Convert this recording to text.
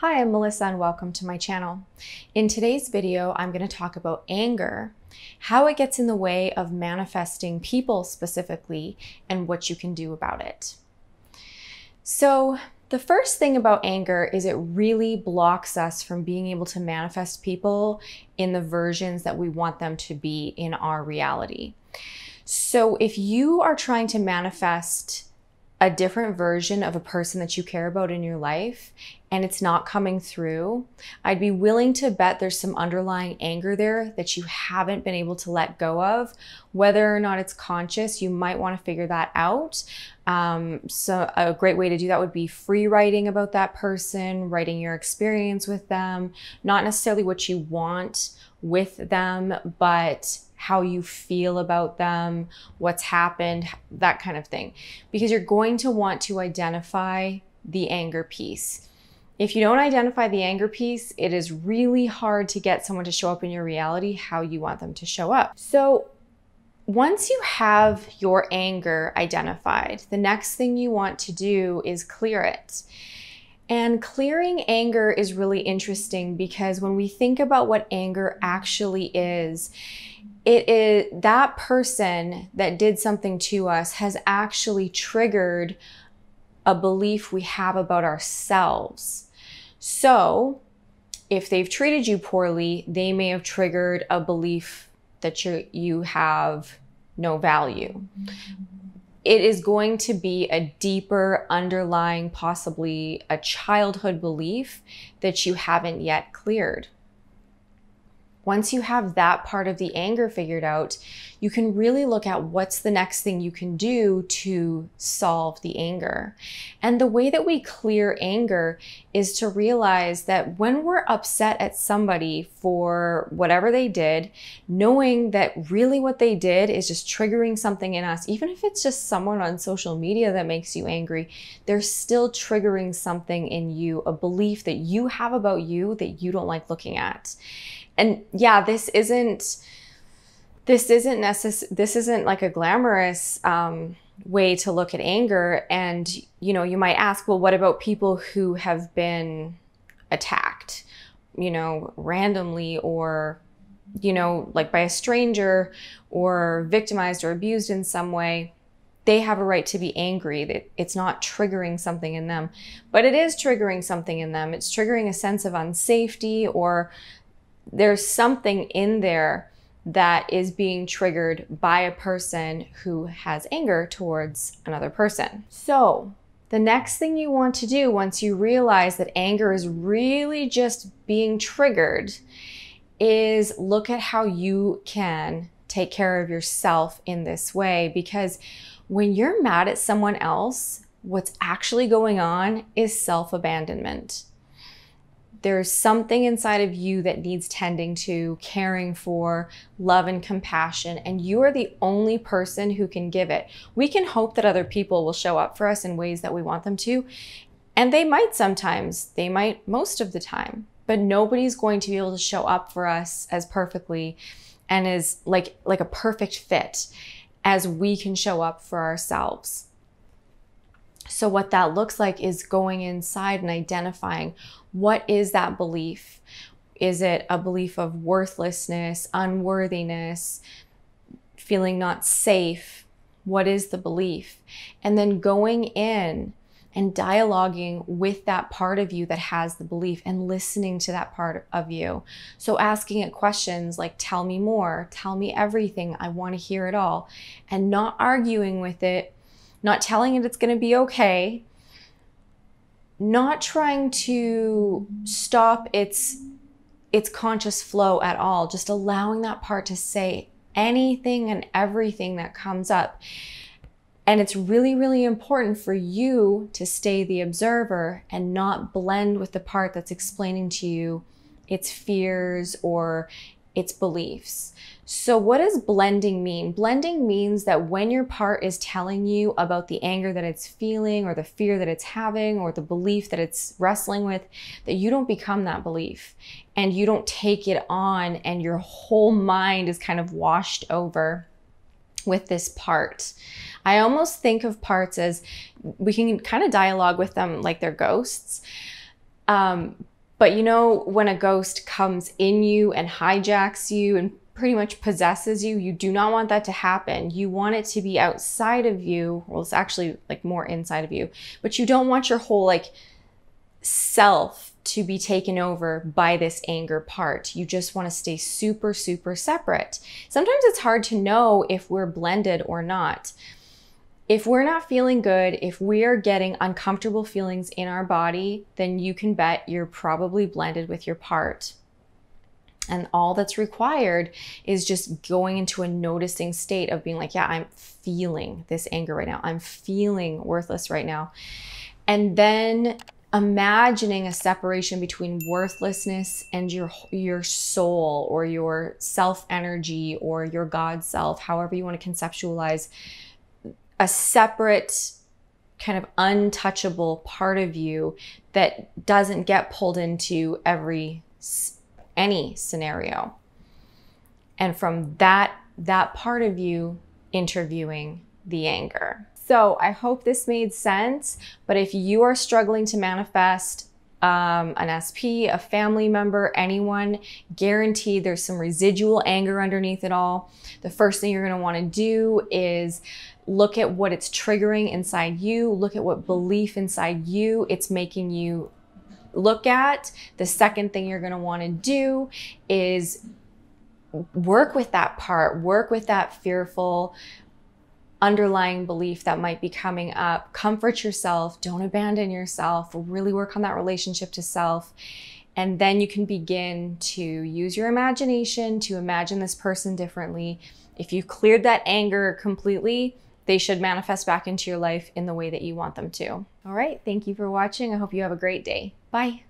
Hi, I'm Melissa and welcome to my channel. In today's video, I'm going to talk about anger, how it gets in the way of manifesting people specifically, and what you can do about it. So the first thing about anger is it really blocks us from being able to manifest people in the versions that we want them to be in our reality. So if you are trying to manifest a different version of a person that you care about in your life, and it's not coming through, I'd be willing to bet there's some underlying anger there that you haven't been able to let go of. Whether or not it's conscious, you might want to figure that out. So a great way to do that would be free writing about that person, writing your experience with them, not necessarily what you want with them, but how you feel about them, what's happened, that kind of thing. Because you're going to want to identify the anger piece. If you don't identify the anger piece, it is really hard to get someone to show up in your reality how you want them to show up. So once you have your anger identified, the next thing you want to do is clear it. And clearing anger is really interesting because when we think about what anger actually is, it is that person that did something to us has actually triggered a belief we have about ourselves. So if they've treated you poorly, they may have triggered a belief that you have no value. It is going to be a deeper underlying, possibly a childhood belief that you haven't yet cleared. Once you have that part of the anger figured out, you can really look at what's the next thing you can do to solve the anger. And the way that we clear anger is to realize that when we're upset at somebody for whatever they did, knowing that really what they did is just triggering something in us, even if it's just someone on social media that makes you angry, they're still triggering something in you, a belief that you have about you that you don't like looking at. And yeah, this isn't like a glamorous way to look at anger. And, you know, you might ask, well, what about people who have been attacked, you know, randomly or, you know, like by a stranger or victimized or abused in some way? They have a right to be angry. It's not triggering something in them, but it is triggering something in them. It's triggering a sense of unsafety, or there's something in there that is being triggered by a person who has anger towards another person. So the next thing you want to do once you realize that anger is really just being triggered is look at how you can take care of yourself in this way. Because when you're mad at someone else, what's actually going on is self-abandonment. There's something inside of you that needs tending to, caring for, love and compassion, and you are the only person who can give it. We can hope that other people will show up for us in ways that we want them to, and they might sometimes, they might most of the time, but nobody's going to be able to show up for us as perfectly and as like a perfect fit as we can show up for ourselves. So what that looks like is going inside and identifying, what is that belief? Is it a belief of worthlessness, unworthiness, feeling not safe? What is the belief? And then going in and dialoguing with that part of you that has the belief and listening to that part of you. So asking it questions like, tell me more, tell me everything, I want to hear it all. And not arguing with it, not telling it it's going to be okay, not trying to stop its conscious flow at all, just allowing that part to say anything and everything that comes up. And it's really, really important for you to stay the observer and not blend with the part that's explaining to you its fears or its beliefs. So what does blending mean? Blending means that when your part is telling you about the anger that it's feeling or the fear that it's having or the belief that it's wrestling with, that you don't become that belief and you don't take it on and your whole mind is kind of washed over with this part. I almost think of parts as, we can kind of dialogue with them like they're ghosts. But you know, when a ghost comes in you and hijacks you and pretty much possesses you, you do not want that to happen. You want it to be outside of you. Well, it's actually like more inside of you, but you don't want your whole like self to be taken over by this anger part. You just want to stay super, super separate. Sometimes it's hard to know if we're blended or not. If we're not feeling good, if we're getting uncomfortable feelings in our body, then you can bet you're probably blended with your part. And all that's required is just going into a noticing state of being like, yeah, I'm feeling this anger right now. I'm feeling worthless right now. And then imagining a separation between worthlessness and your soul or your self energy or your God self, however you want to conceptualize a separate kind of untouchable part of you that doesn't get pulled into any scenario. And from that part of you interviewing the anger. So I hope this made sense, but if you are struggling to manifest an SP, a family member, anyone, guaranteed there's some residual anger underneath it all. The first thing you're going to want to do is look at what it's triggering inside you. Look at what belief inside you it's making you look at. The second thing you're going to want to do is work with that part, work with that fearful underlying belief that might be coming up. Comfort yourself. Don't abandon yourself. Really work on that relationship to self. And then you can begin to use your imagination to imagine this person differently. If you've cleared that anger completely, they should manifest back into your life in the way that you want them to. All right. Thank you for watching. I hope you have a great day. Bye.